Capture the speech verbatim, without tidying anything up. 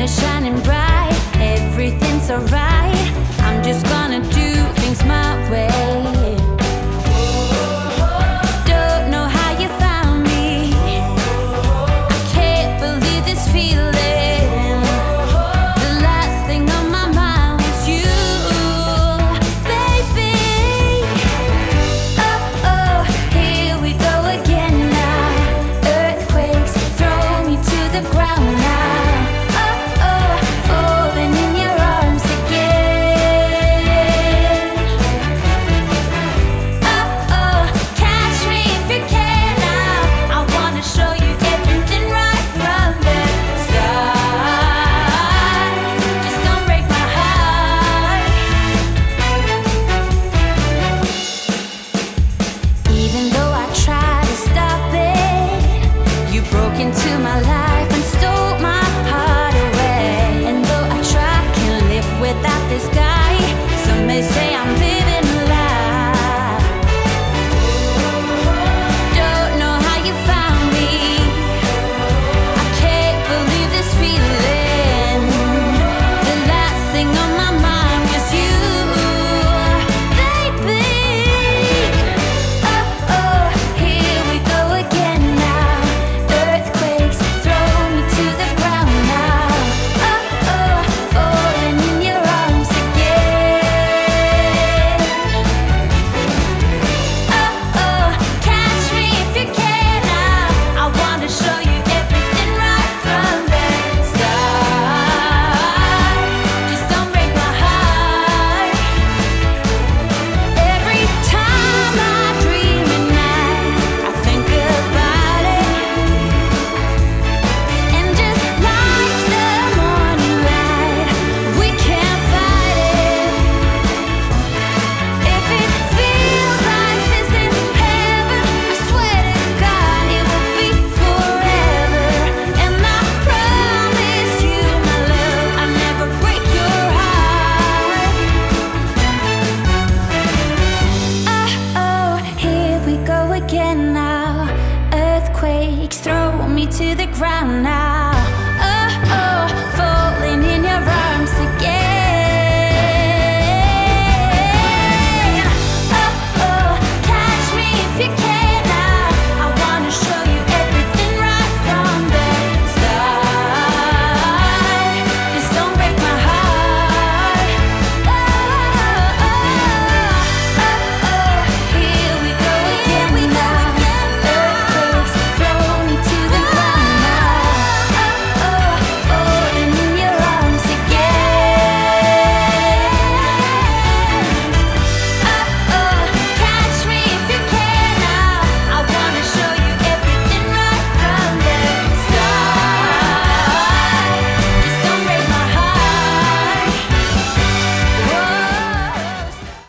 and it's shining bright.